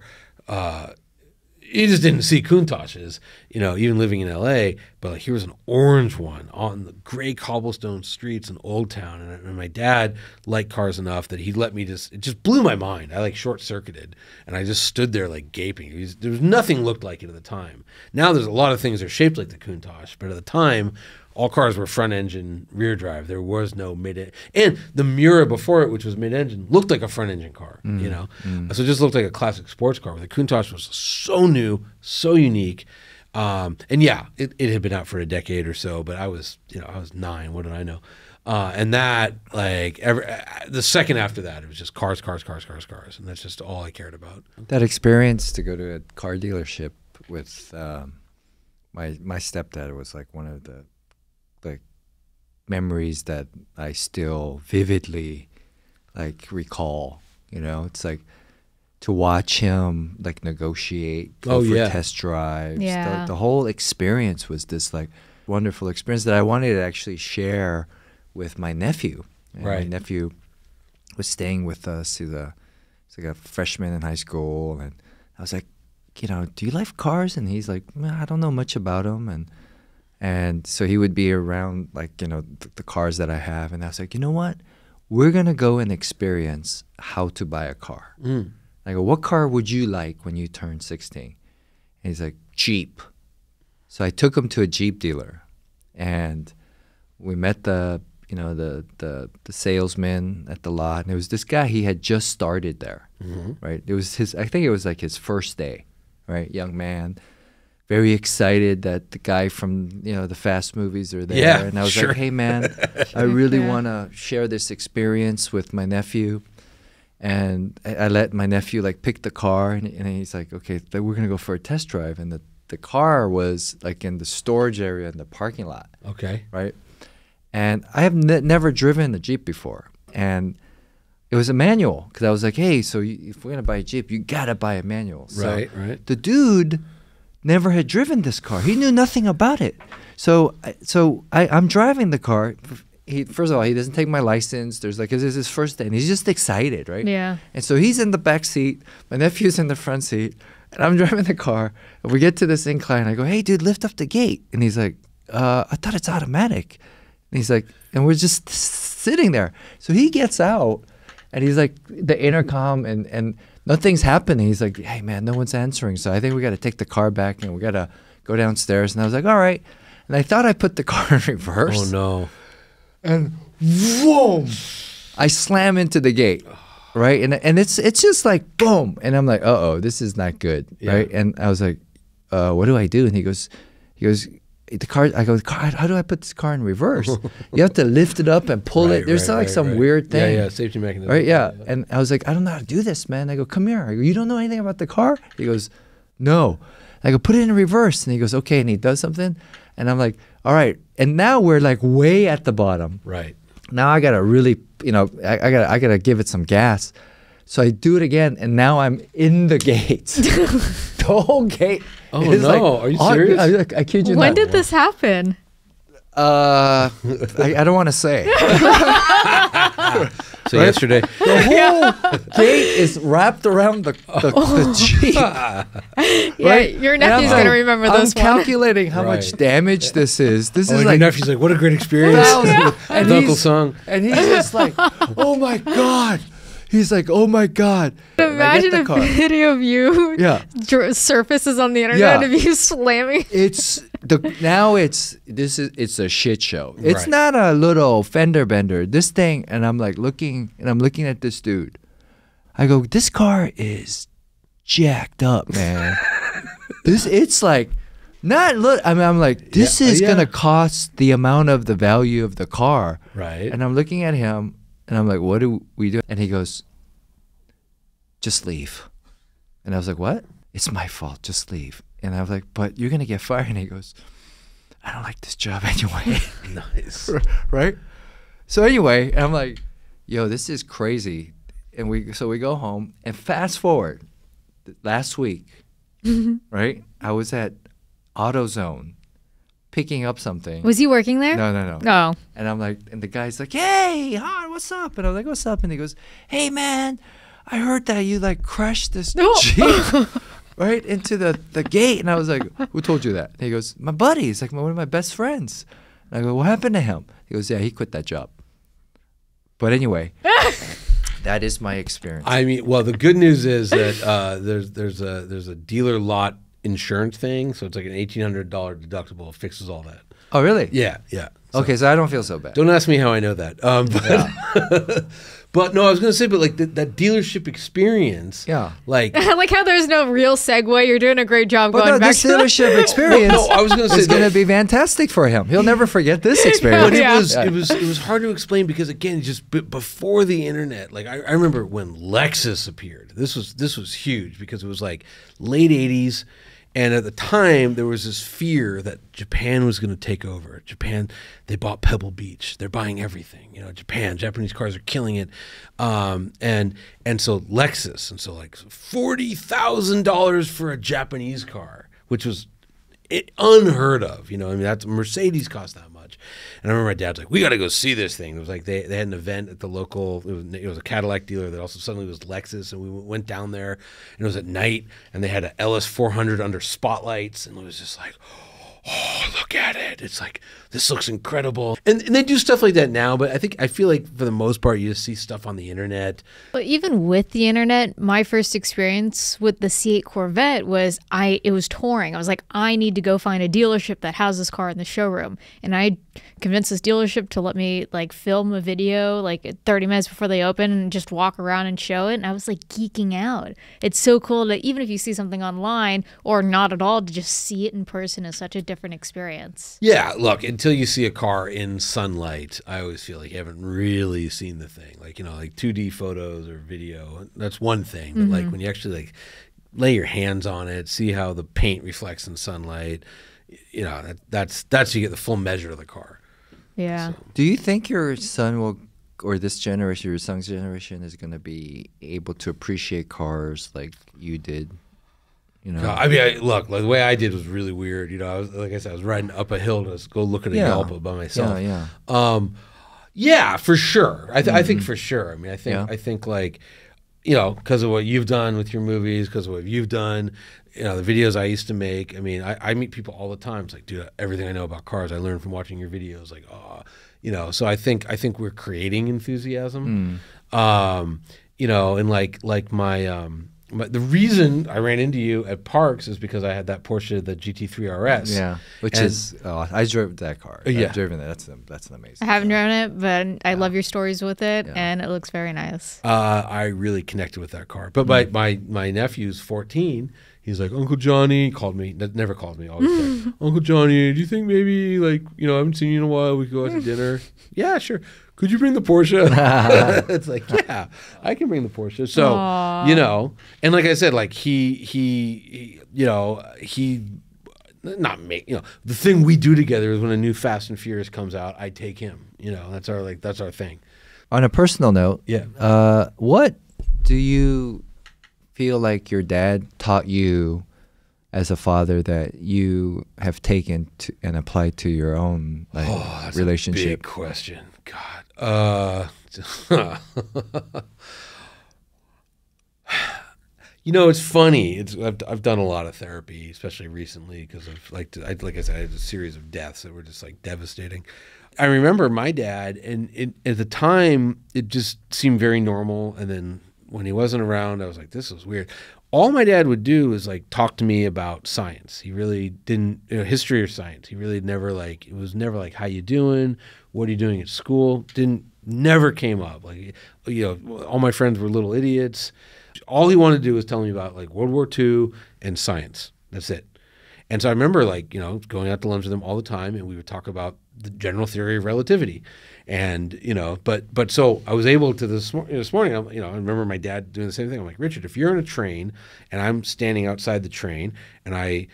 you just didn't see Countaches, you know, even living in L.A., but like, here was an orange one on the gray cobblestone streets in Old Town, and my dad liked cars enough that he let me just – it just blew my mind. I, like, short-circuited, and I just stood there, like, gaping. There was nothing looked like it at the time. Now there's a lot of things that are shaped like the Countach, but at the time – all cars were front-engine, rear-drive. There was no mid-engine. And the Mura before it, which was mid-engine, looked like a front-engine car, you know? So it just looked like a classic sports car. The Countach was so new, so unique. And, yeah, it had been out for a decade or so, but I was, you know, I was 9. What did I know? And that, like, the second after that, it was just cars, cars, cars, cars, cars. And that's just all I cared about. That experience to go to a car dealership with my stepdad was, like, one of the memories that I still vividly like recall, you know. It's like to watch him like negotiate, go for test drives. Yeah. The whole experience was this like wonderful experience that I wanted to actually share with my nephew. And right. My nephew was staying with us. He's like a freshman in high school, and I was like, you know, do you like cars? And he's like, well, I don't know much about them. And so he would be around, like, you know, the cars that I have. And I was like, you know what? We're going to go and experience how to buy a car. I go, what car would you like when you turn 16? And he's like, Jeep. So I took him to a Jeep dealer. And we met the salesman at the lot. And it was this guy, he had just started there, right? It was his, I think it was like his first day, right? Young man. Very excited that the guy from, you know, the Fast movies are there. Yeah, and I was like, hey, man, I really want to share this experience with my nephew. And I let my nephew, like, pick the car. And he's like, okay, we're going to go for a test drive. And the car was, like, in the storage area in the parking lot. Okay. Right? And I have never driven a Jeep before. And it was a manual. Because I was like, hey, so if we're going to buy a Jeep, you got to buy a manual. Right, so right. The dude never had driven this car. He knew nothing about it. So I'm driving the car. First of all, he doesn't take my license. There's like, this is his first day, and he's just excited, right? Yeah. And so he's in the back seat. My nephew's in the front seat, and I'm driving the car. And we get to this incline. I go, hey, dude, lift up the gate. And he's like, I thought it's automatic. And he's like, and we're just sitting there. So he gets out, and he's like, the intercom and nothing's happening. He's like, hey, man, no one's answering. So I think we got to take the car back and we got to go downstairs. And I was like, all right. And I thought I put the car in reverse. Oh, no. And whoa, I slam into the gate, right? And it's just like, boom. And I'm like, uh-oh, this is not good, right? And I was like, what do I do? And he goes, the car, I go, how do I put this car in reverse? You have to lift it up and pull it. There's like some weird thing. Yeah, safety mechanism. Right, yeah. And I was like, I don't know how to do this, man. I go, come here. I go, you don't know anything about the car? He goes, no. I go, put it in reverse. And he goes, okay. And he does something. And I'm like, all right. And now we're like way at the bottom. Right. Now I got to really, you know, I gotta give it some gas. So I do it again, and now I'm in the gate. The whole gate. Oh, no. Like, are you serious? I kid you not. When did this happen? I don't want to say. So right? Yesterday, the whole gate is wrapped around the Jeep. Yeah, right? Your nephew's going to remember those. I'm calculating how much damage this is. This is like, your nephew's like, what a great experience. And Uncle Sung. And he's just like, oh my God. He's like, oh my God. Imagine a video of you surfaces on the internet of you slamming. Now it's a shit show. It's not a little fender bender. This thing, and I'm like looking at this dude. I go, this car is jacked up, man. It's like I'm like, this is gonna cost the amount of the value of the car. Right. And I'm looking at him. And I'm like, what do we do? And he goes, just leave. And I was like, what? It's my fault. Just leave. And I was like, but you're going to get fired. And he goes, I don't like this job anyway. Nice. Right? So anyway, I'm like, yo, this is crazy. And so we go home. And fast forward, last week, right? I was at AutoZone. Picking up something. Was he working there? No. Oh. And I'm like, and the guy's like, hey, hi, what's up? And I'm like, what's up? And he goes, hey, man, I heard that you like crashed this Jeep right into the gate. And I was like, who told you that? And he goes, my buddy. He's like, one of my best friends. And I go, what happened to him? He goes, yeah, he quit that job. But anyway, that is my experience. I mean, well, the good news is that there's a dealer lot insurance thing, so it's like an $1,800 deductible fixes all that. Oh, really? Yeah. So, okay, so I don't feel so bad. Don't ask me how I know that. But no, I was gonna say, but like that dealership experience. Yeah. Like, I like how there's no real segue. You're doing a great job going back to that dealership experience. No, I was gonna say it's gonna be fantastic for him. He'll never forget this experience. But it was hard to explain because again, just before the internet. Like I remember when Lexus appeared. This was huge because it was like late '80s. And at the time, there was this fear that Japan was going to take over. Japan, they bought Pebble Beach. They're buying everything. You know, Japanese cars are killing it. And so Lexus, and so like $40,000 for a Japanese car, which was unheard of. You know, I mean, that's Mercedes cost that much. And I remember my dad's like, we got to go see this thing. It was like they had an event at the local, it was a Cadillac dealer that also suddenly was Lexus. And we went down there and it was at night and they had an LS400 under spotlights. And it was just like, oh, look at it. It's like, this looks incredible. And they do stuff like that now, but I feel like for the most part, you just see stuff on the internet. But even with the internet, my first experience with the C8 Corvette was it was touring. I was like, I need to go find a dealership that has this car in the showroom. And I convinced this dealership to let me like film a video like 30 minutes before they open and just walk around and show it. And I was like geeking out. It's so cool that even if you see something online or not at all, to just see it in person is such a different experience. Yeah, look, until you see a car in sunlight, I always feel like you haven't really seen the thing. Like, you know, like 2D photos or video, that's one thing. But like when you actually like lay your hands on it, see how the paint reflects in sunlight, you know, that's you get the full measure of the car. Yeah. So. Do you think your son will, or this generation, your son's generation, is going to be able to appreciate cars like you did? You know, I mean, look, like, the way I did was really weird. You know, like I said, I was riding up a hill to go look at a Jalpa by myself. Yeah, for sure. I think for sure. I mean, I think like, you know, because of what you've done with your movies, because of what you've done, you know, the videos I used to make. I mean, I meet people all the time. It's like, dude, everything I know about cars, I learned from watching your videos. Like, oh, you know. So I think we're creating enthusiasm. You know, and like my. But the reason I ran into you at Parks is because I had that Porsche, the GT3 RS. Yeah, I drove that car. Yeah. I've driven that. That's an amazing. I haven't driven it, but I love your stories with it, and it looks very nice. I really connected with that car. But my nephew's 14. He's like, Uncle Johnny called me. Never called me. Always like, Uncle Johnny, do you think maybe like, you know, I haven't seen you in a while. We could go out to dinner. Yeah, sure. Could you bring the Porsche? It's like, yeah, I can bring the Porsche. So, you know, and like I said, like he you know, he not make, you know, the thing we do together is when a new Fast and Furious comes out, I take him, you know, that's our thing. On a personal note, what do you feel like your dad taught you as a father that you have taken to and applied to your own like, oh, that's relationship? A big question. God. You know, it's funny. I've done a lot of therapy, especially recently, because I've like I said, I had a series of deaths that were just like devastating. I remember my dad, and at the time, it just seemed very normal. And then when he wasn't around, I was like, this is weird. All my dad would do is like talk to me about science. He really didn't, you know, history or science. He really never like, it was never like, how you doing? What are you doing at school? Never came up. Like, you know, all my friends were little idiots. All he wanted to do was tell me about like World War II and science. That's it. And so I remember like, you know, going out to lunch with him all the time, and we would talk about the general theory of relativity. And, you know, but so I was able to this morning, you know, I remember my dad doing the same thing. I'm like, Richard, if you're in a train and I'm standing outside the train and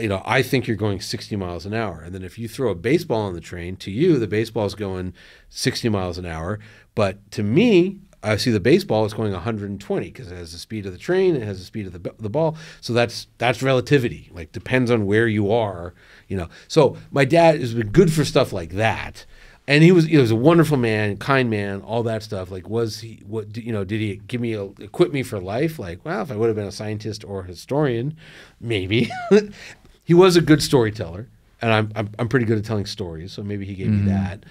you know, I think you're going 60 miles an hour. And then if you throw a baseball on the train, to you, the baseball is going 60 miles an hour. But to me, I see the baseball is going 120 because it has the speed of the train, it has the speed of the ball. So that's relativity. Like, depends on where you are, you know. So my dad has been good for stuff like that. And he was a wonderful man, kind man, all that stuff. Like, was he, what, you know, did he give me, equip me for life? Like, well, if I would have been a scientist or a historian, maybe. He was a good storyteller. And I'm pretty good at telling stories, so maybe he gave me that.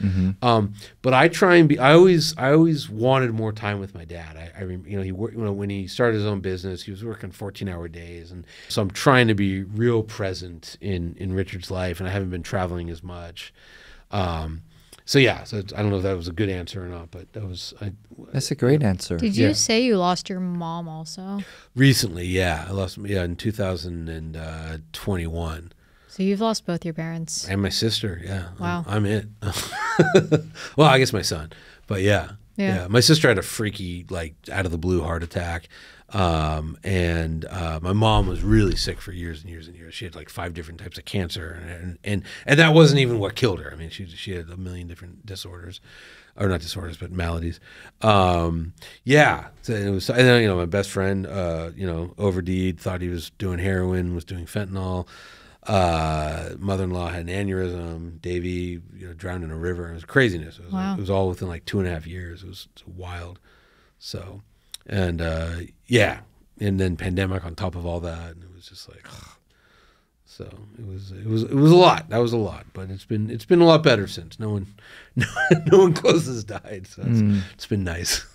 But I try and be. I always wanted more time with my dad. You know, when he started his own business, he was working 14-hour days, and so I'm trying to be real present in Richard's life, and I haven't been traveling as much. So yeah, so I don't know if that was a good answer or not, but that was. That's a great answer. Did you say you lost your mom also? Recently, yeah, I lost. Yeah, in 2021. So you've lost both your parents. And my sister, yeah. Wow. I'm it. Well, I guess my son, but yeah. Yeah. My sister had a freaky, like, out of the blue heart attack. My mom was really sick for years and years and years. She had like 5 different types of cancer, and that wasn't even what killed her. I mean, she had a million different disorders, or not disorders, but maladies. Yeah. So it was, and then, you know, my best friend, you know, OverD'd, thought he was doing heroin, was doing fentanyl. Mother-in-law had an aneurysm. Davey, you know, drowned in a river. It was craziness. It was, wow. It was all within like 2.5 years. It was wild. So, and yeah, and then pandemic on top of all that, and it was just like, ugh. So it was a lot. That was a lot, but it's been a lot better since. No one close has died. So it's been nice.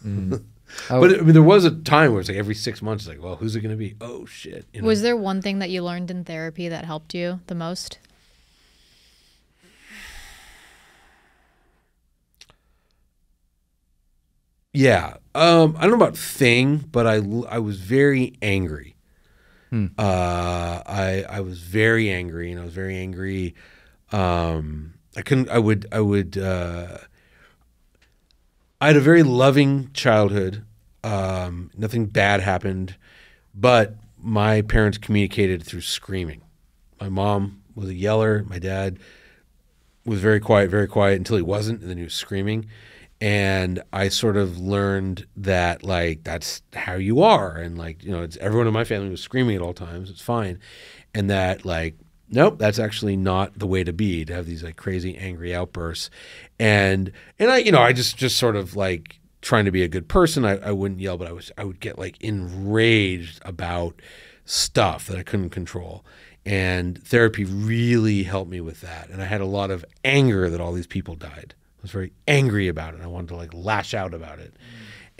Oh. But I mean, there was a time where it's like every 6 months, it's like, well, who's it going to be? Oh, shit. You know? Was there one thing that you learned in therapy that helped you the most? Yeah. I don't know about thing, but I was very angry. I was very angry, and I was very angry. I had a very loving childhood. Nothing bad happened, but my parents communicated through screaming. My mom was a yeller. My dad was very quiet until he wasn't, and then he was screaming. And I sort of learned that, like, that's how you are. And, like, you know, it's, everyone in my family was screaming at all times. It's fine. And that, like, nope, that's actually not the way to be, to have these like crazy angry outbursts. And I, you know, I just sort of like trying to be a good person. I wouldn't yell, but I would get like enraged about stuff that I couldn't control. And therapy really helped me with that. And I had a lot of anger that all these people died. I was very angry about it. I wanted to like lash out about it.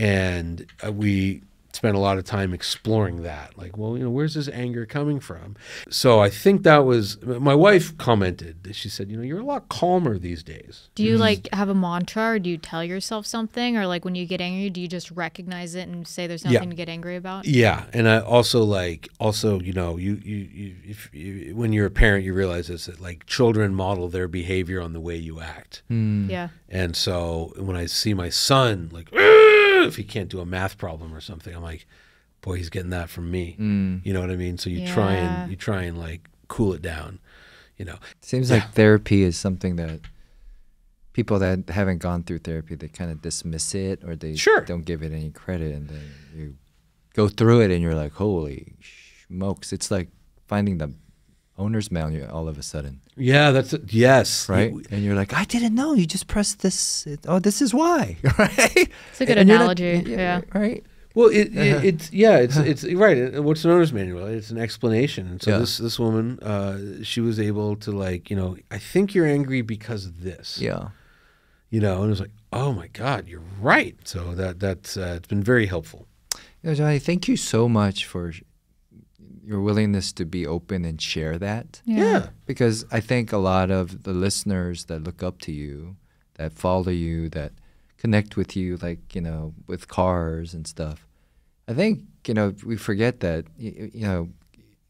And we spent a lot of time exploring that. Like, well, you know, where's this anger coming from? So I think that was, my wife commented, she said, you know, you're a lot calmer these days. Do you like have a mantra, or do you tell yourself something? Or like when you get angry, do you just recognize it and say there's nothing to get angry about? Yeah. And I also like, you know, if when you're a parent, you realize this, that like children model their behavior on the way you act. Yeah. And so when I see my son, like, if he can't do a math problem or something, I'm like, boy, he's getting that from me. You know what I mean? So you try and like cool it down, you know. It seems like therapy is something that people that haven't gone through therapy, they kind of dismiss it, or they don't give it any credit. And then you go through it and you're like, holy smokes. It's like finding the owner's manual all of a sudden. Yeah, that's a, yes, right. And you're like, I didn't know. You just press this. Oh, this is why. Right. It's a good analogy. Not, yeah. Right. Well, it's right. What's an owner's manual? It's an explanation. And so this woman, she was able to, like, you know, I think you're angry because of this. Yeah. You know, and it was like, oh my God, you're right. So that's it's been very helpful. You know, Jonny, thank you so much for your willingness to be open and share that. Yeah. Because I think a lot of the listeners that look up to you, that follow you, that connect with you, like, you know, with cars and stuff, I think, you know, we forget that, you know,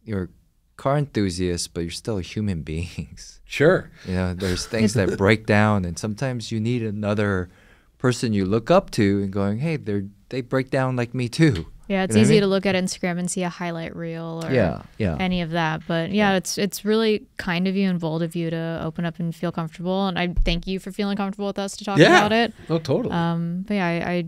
you're car enthusiasts, but you're still human beings. Sure. You know, there's things that break down, and sometimes you need another person you look up to and going, hey, they break down like me too. Yeah, it's easy to look at Instagram and see a highlight reel or any of that. But yeah, it's really kind of you and bold of you to open up and feel comfortable. And I thank you for feeling comfortable with us to talk about it. Oh, totally. But yeah,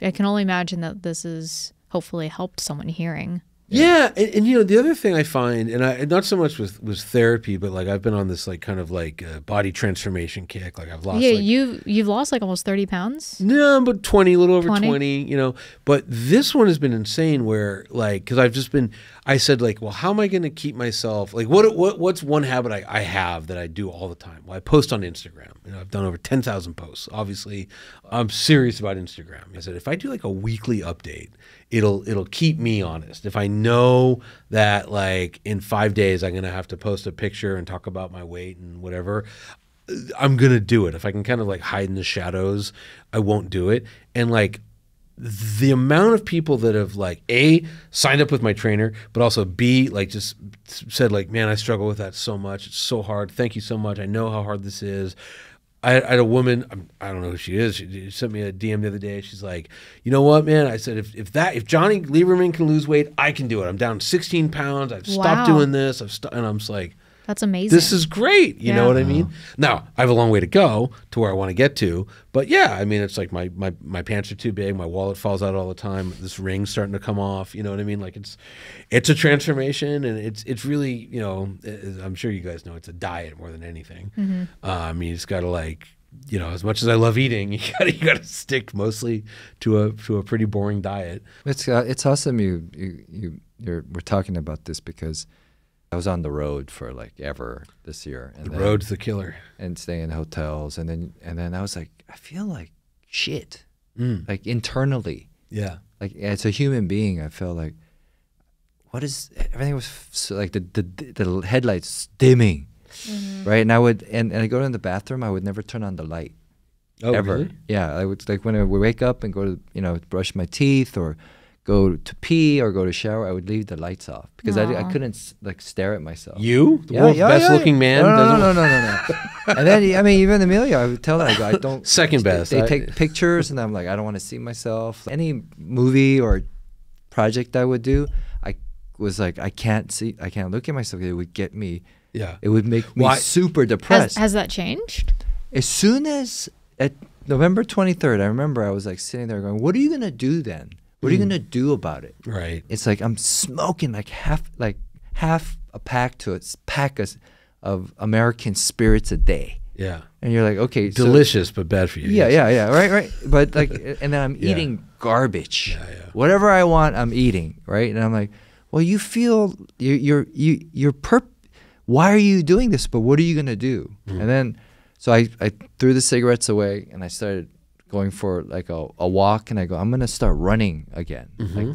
I can only imagine that this has hopefully helped someone hearing. Yeah, and you know, the other thing I find, and not so much with therapy, but like I've been on this like kind of like body transformation kick. Like I've lost. Yeah, like, you've lost like almost 30 pounds. No, but 20, a little over 20. You know, but this one has been insane. Where like, because I've just been, I said like, well, how am I going to keep myself like what's one habit I have that I do all the time? Well, I post on Instagram. You know, I've done over 10,000 posts. Obviously, I'm serious about Instagram. I said if I do like a weekly update, it'll keep me honest. If I know that like in 5 days I'm gonna have to post a picture and talk about my weight and whatever, I'm gonna do it. If I can kind of like hide in the shadows, I won't do it. And like the amount of people that have like A, signed up with my trainer, but also B, like just said like, man, I struggle with that so much. It's so hard. Thank you so much. I know how hard this is. I had a woman, I don't know who she is, she sent me a DM the other day. She's like, you know what, man? I said, if Jonny Lieberman can lose weight, I can do it. I'm down 16 pounds. I've stopped doing this. And I'm just like, that's amazing. This is great. You know what I mean? Now, I have a long way to go to where I want to get to. But yeah, I mean, it's like my pants are too big. My wallet falls out all the time. This ring's starting to come off. You know what I mean? Like it's a transformation, and it's really, you know, I'm sure you guys know, it's a diet more than anything. Mm-hmm. I mean, you just got to like, you know, as much as I love eating, you got to stick mostly to a pretty boring diet. It's awesome. We're talking about this because I was on the road for like ever this year. And the road's the killer. And staying in hotels, and then I was like, I feel like shit, like internally. Yeah. Like as a human being, I felt like, everything was so, like the headlights dimming, right? And I would and I go to the bathroom, I would never turn on the light. Oh, ever. Really? Yeah, I would like when I would wake up and go to, you know, brush my teeth or go to pee or go to shower, I would leave the lights off because I couldn't like stare at myself. You? The world's best looking man? No. And then, I mean, even Emelia, I would tell her, I don't. Second best. They take pictures and I'm like, I don't want to see myself. Any movie or project I would do, I was like, I can't look at myself. It would get me, it would make me super depressed. Has that changed? As soon as, at November 23rd, I remember I was like sitting there going, what are you going to do then? What are you gonna do about it? Right. It's like I'm smoking like half a pack to a pack of American spirits a day. Yeah. And you're like, okay, delicious but bad for you. Yeah. Right. But like, and then I'm eating garbage. Yeah. Whatever I want, I'm eating. Right. And I'm like, well, you feel you're why are you doing this? But what are you gonna do? And then, so I threw the cigarettes away and I started going for like a walk, and I go, I'm gonna start running again,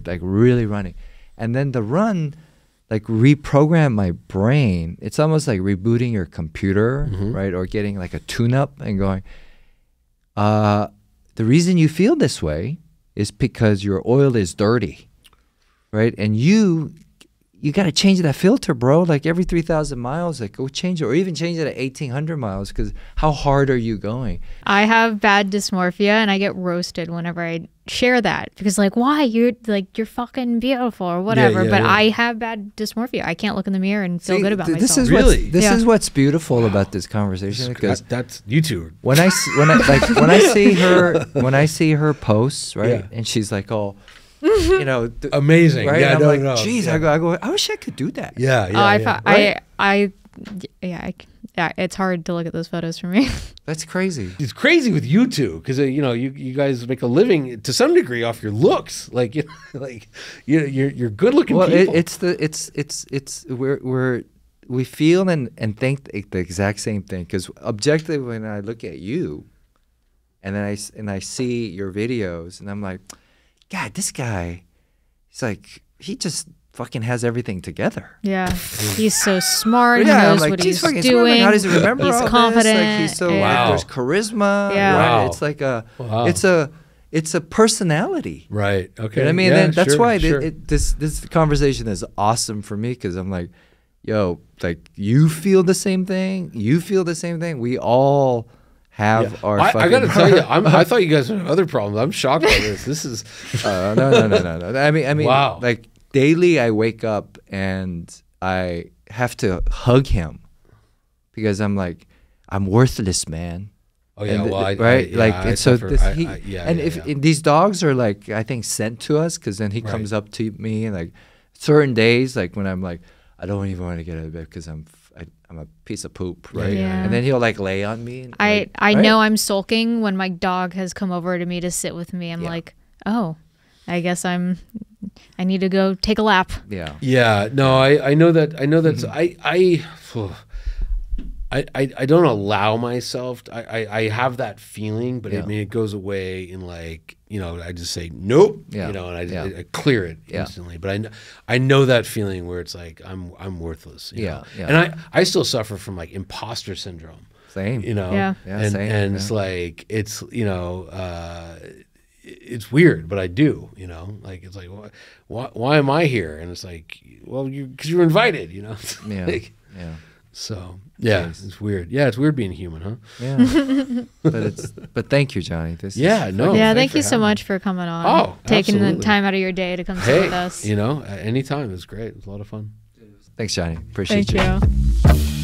like really running. And then the run, like reprogram my brain. It's almost like rebooting your computer, right? Or getting like a tune-up and going, the reason you feel this way is because your oil is dirty, right? And you gotta change that filter, bro. Like every 3,000 miles, like go change it, or even change it at 1,800 miles, because how hard are you going? I have bad dysmorphia, and I get roasted whenever I share that, because like, why? You're like, you're fucking beautiful or whatever, but I have bad dysmorphia. I can't look in the mirror and feel good about myself. This is what's beautiful about this conversation, because that's you two. When I see her posts, right, and she's like, oh, you know, amazing. Right? Yeah, I'm like, jeez, yeah. I go, I wish I could do that. Yeah, yeah. Oh, yeah, it's hard to look at those photos for me. That's crazy. It's crazy with you two, because you know you guys make a living to some degree off your looks. Like, you know, like you're good looking. Well, people. we feel and think the exact same thing, because objectively, when I look at you, and then I see your videos, and I'm like, God, this guy, he's like, he just fucking has everything together. Yeah, he's so smart. Yeah, he knows like, what he's doing. How does he remember all this? He's confident. Like, he's so wow. There's charisma. Yeah, wow. Right? It's like a, wow. it's a personality. Right. Okay. You know I mean, yeah, and that's sure, why sure. This conversation is awesome for me, because I'm like, yo, like you feel the same thing. You feel the same thing. We all. Have yeah. our fucking I gotta tell you, I thought you guys had other problems. I'm shocked by this. This is no. I mean wow. Like daily I wake up and I have to hug him, because I'm like, I'm worthless, man. Oh yeah, and, well, right? And these dogs are like, I think, sent to us, because then he right. comes up to me, and like certain days, like when I'm like, I don't even want to get out of bed because I'm a piece of poop, right? Yeah. And then he'll like lay on me. And, like, I right? know I'm sulking when my dog has come over to me to sit with me. I'm yeah. like, oh, I guess I need to go take a lap. Yeah. Yeah. No, I know that. I know that. Mm-hmm. I don't allow myself. I have that feeling, but yeah. I mean, it goes away in like, you know, I just say nope. Yeah. You know, and I clear it yeah. instantly. But I know that feeling where it's like I'm worthless. You yeah. yeah. And I still suffer from like imposter syndrome. Same. You know. Yeah. Yeah. And, same. And yeah. it's like it's, you know, it's weird, but I do. You know, like it's like why am I here? And it's like, well, you because you were invited. You know. Yeah. Like, yeah. So yeah, yes. It's weird. Yeah, it's weird being human, huh? Yeah, but thank you, Jonny. This yeah, no. Yeah, thank you so much for coming on. Oh, taking absolutely. The time out of your day to come sit with us. You know, anytime. It was great. It was a lot of fun. Thanks, Jonny. Appreciate you. Thank you.